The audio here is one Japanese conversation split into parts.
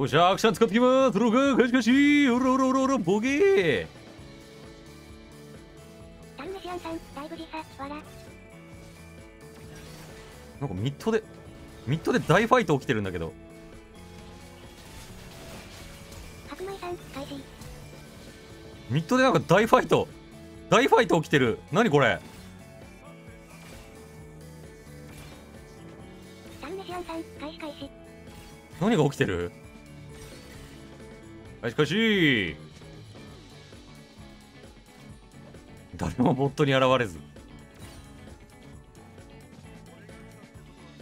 おしゃ、アクション使ってきます。ロガーガシガシ、おろおろおろおろ、ボケタンナシアンさん、だいぶ時差、わら。なんかミッドで大ファイト起きてるんだけど。白米さん、開始。ミッドでなんか大ファイト起きてる。何これ。何が起きてる？しかし誰もボットに現れず、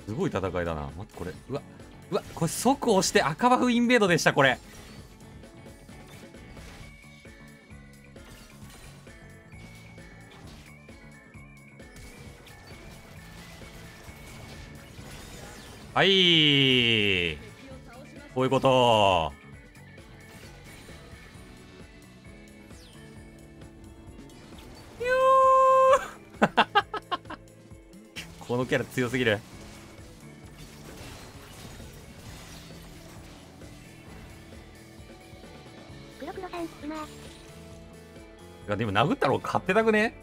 すごい戦いだな。待って、これ、うわこれ即押して赤バフインベードでした。これはい、こういうこと。このキャラ強すぎる。いやでも殴ったろ、勝ってたくね。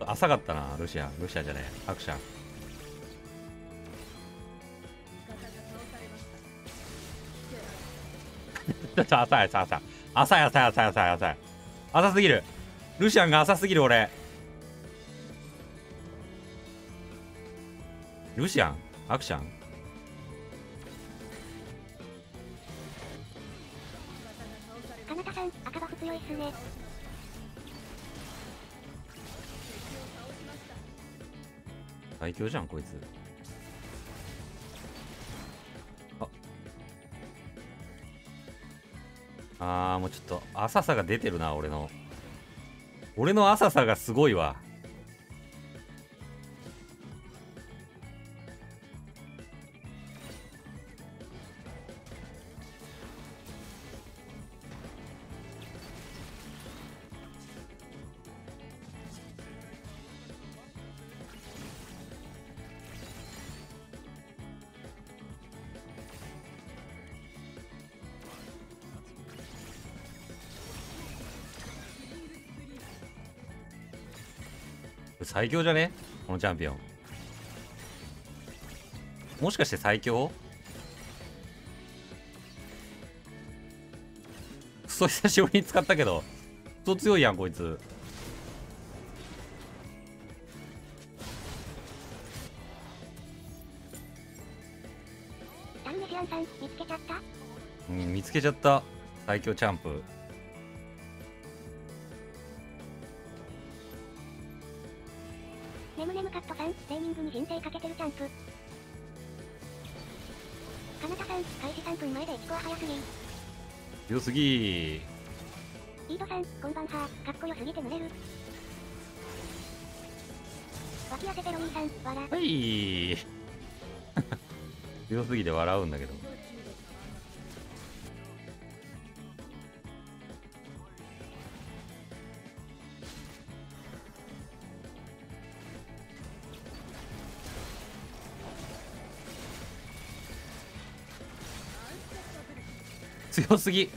浅かったな。ロシアじゃねえ、アクション。浅い浅すぎる。ルシアンが浅すぎる。俺ルシアンアクションかなたさん、赤バフ強いっすね。最強じゃんこいつ。あー、もうちょっと浅さが出てるな。俺の浅さがすごいわ。最強じゃねこのチャンピオン。もしかして最強？クソ久しぶりに使ったけどクソ強いやんこいつ。ダンネシアンさん、見つけちゃった。うん、見つけちゃった。最強チャンプ。レーニングに人生かけてるチャンプ。かなたさん、開始3分前で1個は早すぎ。強すぎー。リードさん、こんばんは。かっこよすぎて濡れる。脇汗ペロニーさん、笑。はい。強すぎて笑うんだけど。強すぎ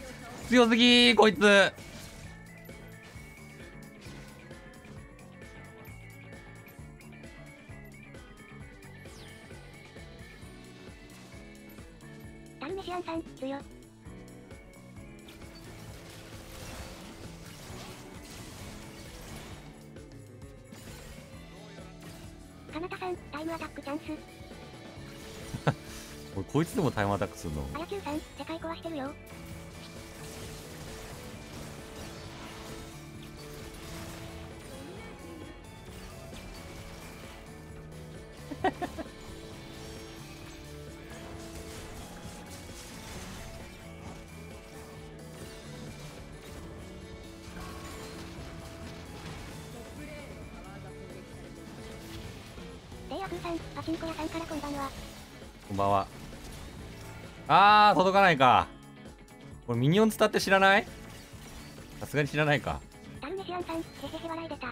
こいつ。タルメシアンさん強。カナタさん、タイムアタックチャンス。こいつでもタイムアタックするの。あやきゅうさん、世界壊してるよ。レイアクーさん、パチンコ屋さんからこんばんは。こんばんは。あー、届かないか。これミニオン伝って知らない？さすがに知らないか。タルネシアンさん、へへへ笑い出た。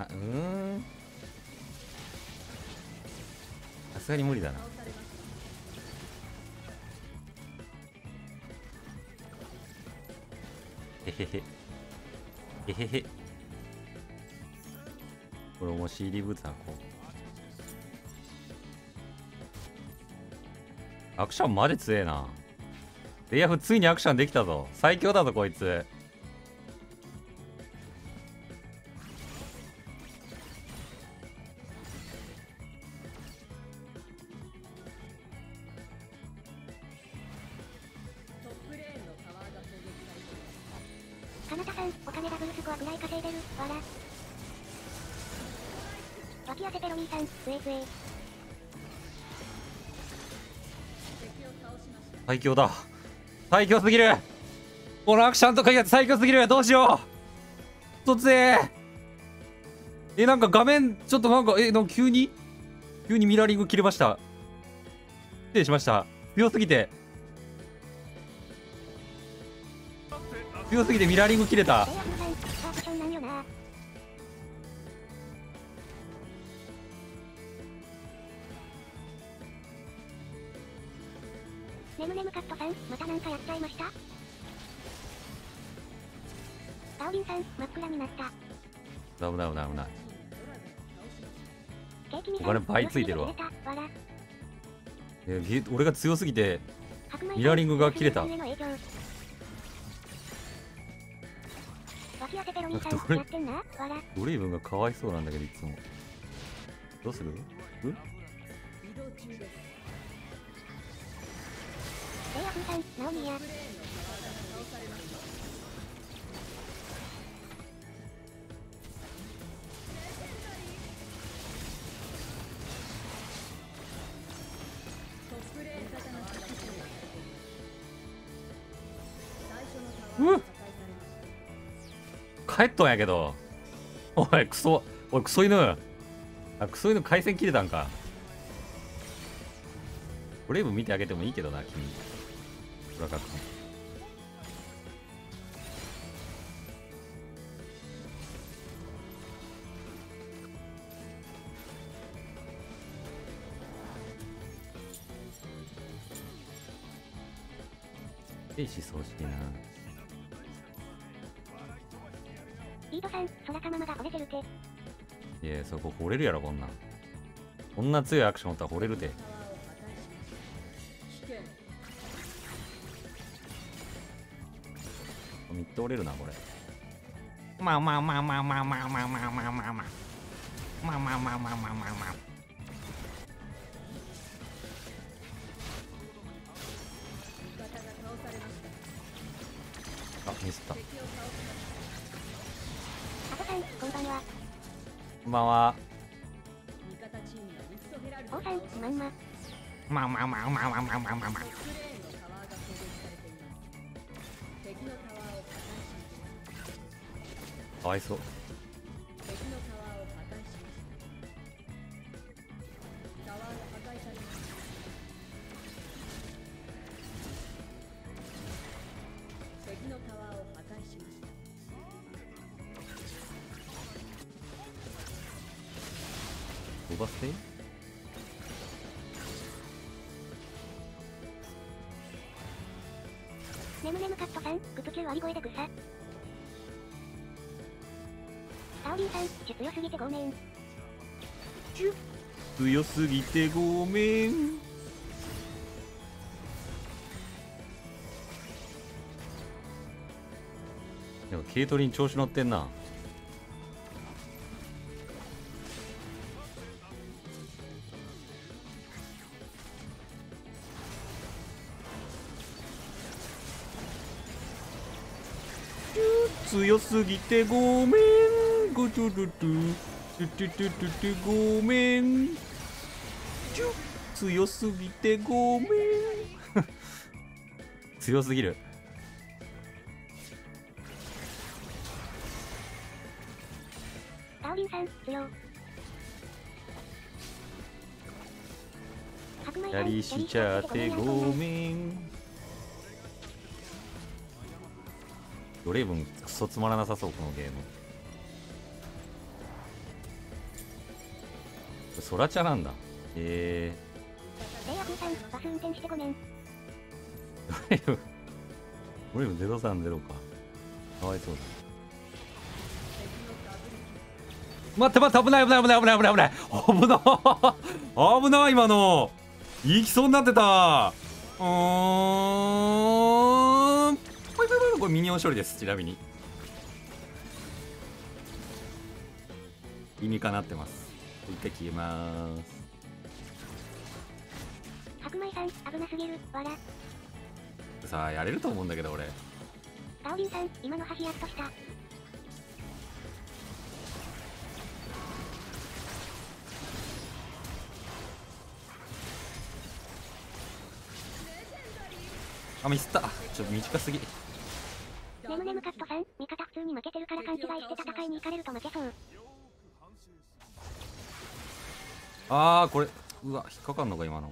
あ、すがに無理だな。へへへへへへ。これもシーリーブーツ履こう。アクションマジ強えな。レイアフついにアクションできたぞ。最強だぞこいつ。最強だ、最強すぎる。このアクションとかいうやつ最強すぎる。どうしよう、突然なんか画面ちょっとなんかなんか急にミラーリング切れました。失礼しました。強すぎてミラーリング切れた。ねむねむカットさん、またなんかやっちゃいました。パオリンさん、真っ暗になった。危ない。お金倍ついてるわ。俺が強すぎてミラーリングが切れた。ドレイブンがかわいそうなんだけどいつも。どうする？レイアフさん、ナオミや。帰っとんやけど。おいクソ犬。あ、クソ犬回線切れたんか。ブレイブ見てあげてもいいけどな君。兵士掃除な。リードさん、空かままが惚れてるて。いや、そこ惚れるやろこんなん。こんな強いアクションおったら惚れるて。見て折れるなこれ。まあ。あ、ミスった。こんばんは。まあ。かわいそう。飛ばせ？ねむねむカットさん、グプキュー割り声で草。サオリンさん、強すぎてごめん。でもケイトリン調子乗ってんな。強すぎてごめん。ごめん。強すぎてごめん。強すぎる。ダオリンさん強。やりしちゃってごめん。ドレイブンクソつまらなさそうこのゲーム。ソラチャなんだ。レイヤー空さん、バス運転してごめん。ドリル030か。かわいそうだ。待って待って、危ない危ない危ない危ない危ない危ない。危ない危ない、今の行きそうになってた。これミニオン処理です。ちなみに意味かなってます。一回消えます。白米さん危なすぎるわら。さあやれると思うんだけど俺。ガオリュウさん今の橋やっとした。あ、ミスった。ちょっと短すぎ。ネムネムカットさん、味方普通に負けてるから勘違いして戦いに行かれると負けそう。あー、これうわ引っかかんのか今の。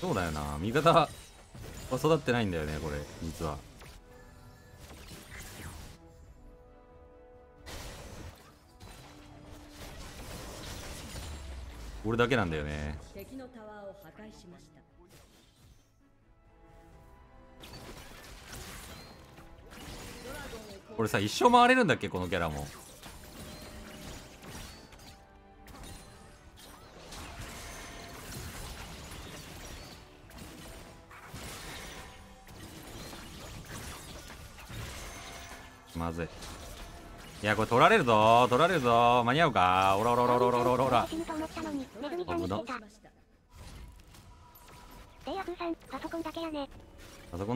そうだよな、味方は育ってないんだよねこれ実は。俺だけなんだよね。敵のタワーを破壊しました。これさ一生回れるんだっけこのキャラも。まずい。いやこれ取られるぞ取られるぞ。間に合うか。オラオラオラオラオラオラオラ。危な。パソコン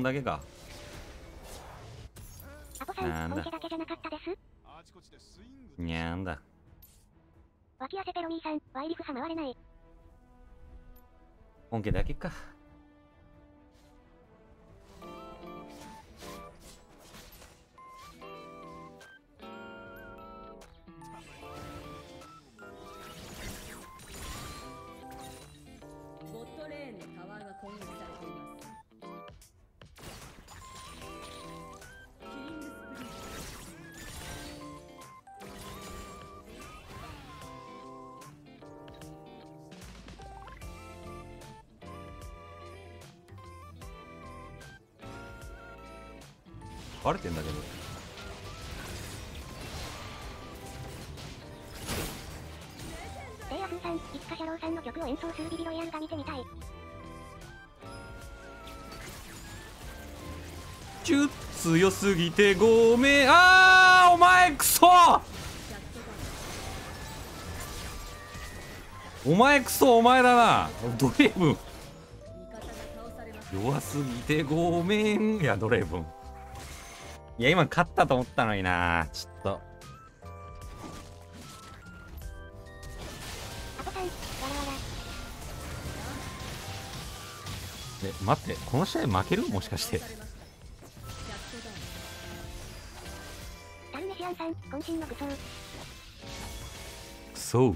だけか。なんだ。にゃんだ。本家だけか。バレてんだけど。レイヤー風さん、いつかシャローさんの曲を演奏するビビロイヤルが見てみたい。チュッ強すぎてごめん。あーお前クソ、お前クソ、お前だなドレーブン。弱すぎてごめん。いやドレーブン、いや今勝ったと思ったのにな。ちょっとえ待って、この試合負けるもしかして。くそ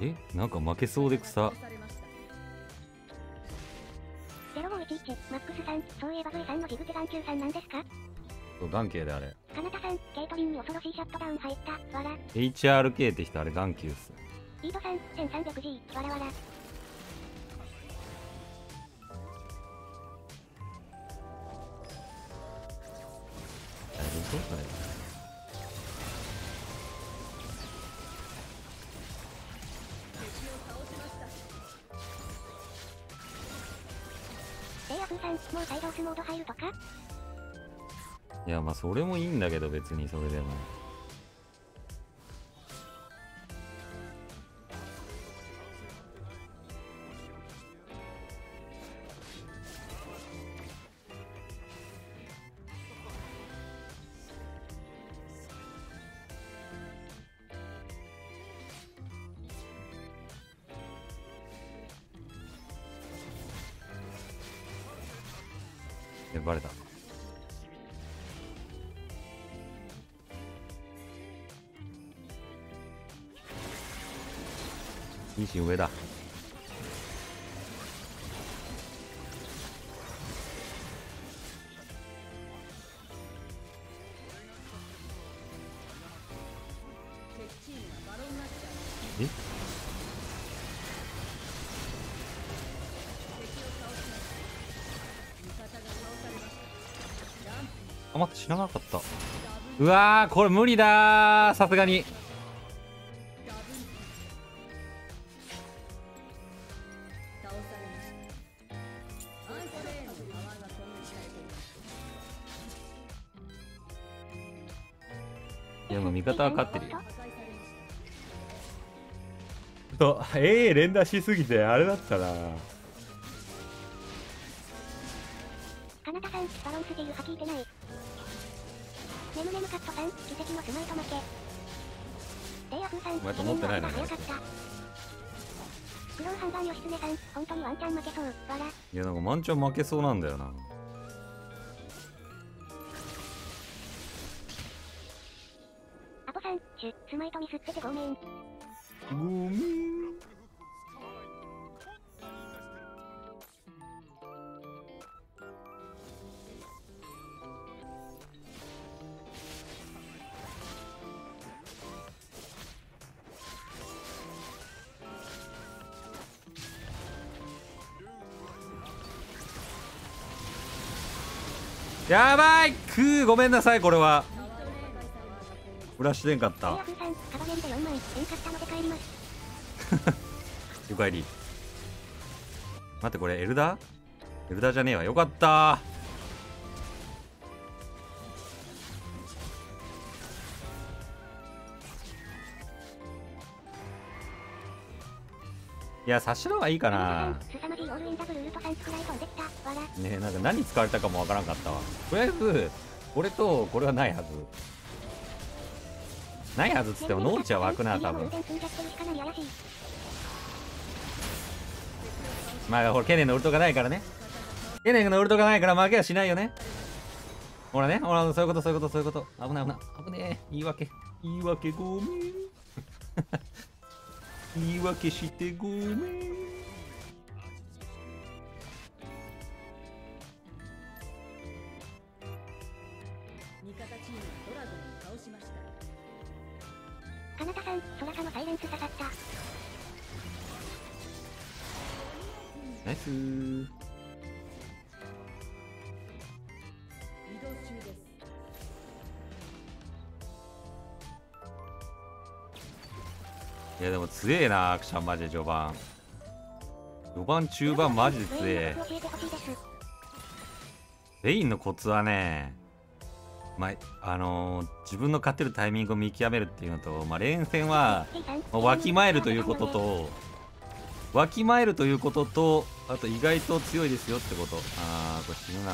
えなんか負けそうで草。マックスさん、そういえばゾイさんのジグって眼球さんなんですか。眼球であれ。かなたさん、ケイトリンに恐ろしいシャットダウン入った、わら。HRK って人あれ眼球っす。イートさん、1300G、わらわら。大丈夫そうそれ。もうサイドオフモード入るとか。いやまあそれもいいんだけど別にそれでも。バレた。いいし上だ。え待って、知らなかった。うわー、これ無理だー、さすがに。いや、もう味方は勝ってるよ。そう、連打しすぎてあれだったな。カナタさん、バロンス自由吐きいてない。ねむねむカットさん、奇跡のスマイト負け。レイアフーさん、お前と思ってないな。早かった。クローハンバーよしつねさん、本当にワンチャン負けそう。わら。いや、なんかワンチャン負けそうなんだよな。アポさん、スマイトミスっててごめん。ごめん。やばい、ごめんなさい、これはフラッシュでんかった。よかえり。待って、これエルダー？エルダーじゃねえわ。よかったー。いや、察しの方がいいかな。ねえ、なんか何使われたかもわからんかったわ。とりあえずこれとこれはないはず。ないはずっつっても農地は湧くな、多分。まあ、これケネンのウルトがないからね。ケネンのウルトがないから負けはしないよね。ほらね、ほら、そういうこと、そういうこと、そういうこと。危ない、危ない、危ねえ。言い訳、言い訳、ごめん。言い訳してごめん。味方チームドラゴンを倒しました。カナタさん、ソラカのサイレンス刺さった。ナイスー。移動中です。いや、でも強えなアクション。マジで序盤、序盤、中盤マジで強え。レインのコツはね、まあ自分の勝てるタイミングを見極めるっていうのと、まあ、連戦は、まあ、わきまえるということと、わきまえるということと、あと意外と強いですよってこと。ああ、これ死ぬな。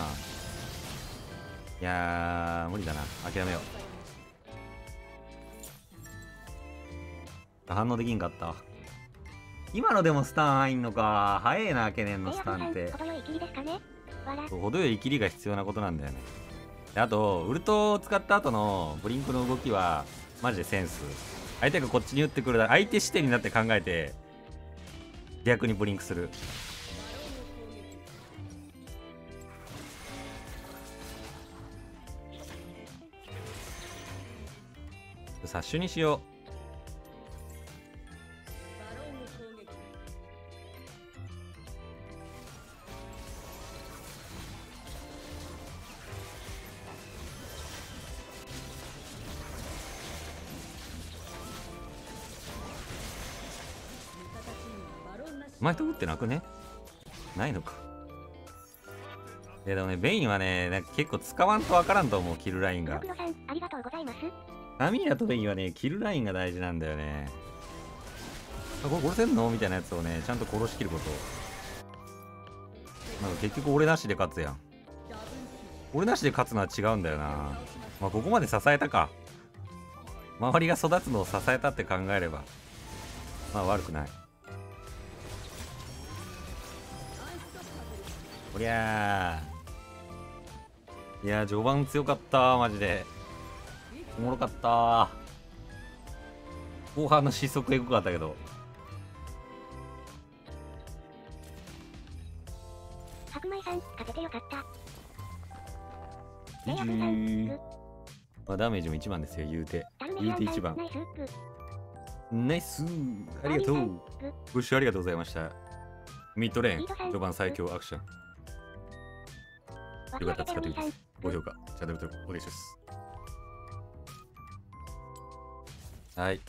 いやー、無理だな、諦めよう。反応できんかった。今のでもスタン入んのか。早えな、ケネンのスタンって。程よい切りですかね。程よい切りが必要なことなんだよね。で、あとウルトを使った後のブリンクの動きはマジでセンス。相手がこっちに打ってくる、相手視点になって考えて逆にブリンクする。殺手にしよう。前と打ってなくね？ないのか。でもね、ベインはね、なんか結構使わんとわからんと思う、キルラインが。アミーナとベインはね、キルラインが大事なんだよね。これ殺せんのみたいなやつをね、ちゃんと殺しきること。なんか結局俺なしで勝つやん。俺なしで勝つのは違うんだよな。まあ、ここまで支えたか。周りが育つのを支えたって考えれば、まあ悪くない。おりゃー。いやー、序盤強かったー、マジでおもろかったー。後半の失速エグかったけど。白米さん、勝ててよかった。まあ、ダメージも1番ですよ、言うて。言うて1番。ナイスー、ありがとう。ご視聴ありがとうございました。ミッドレーン、序盤最強アクション。よかったら使ってみてください。高評価、チャンネル登録お願いします。はい。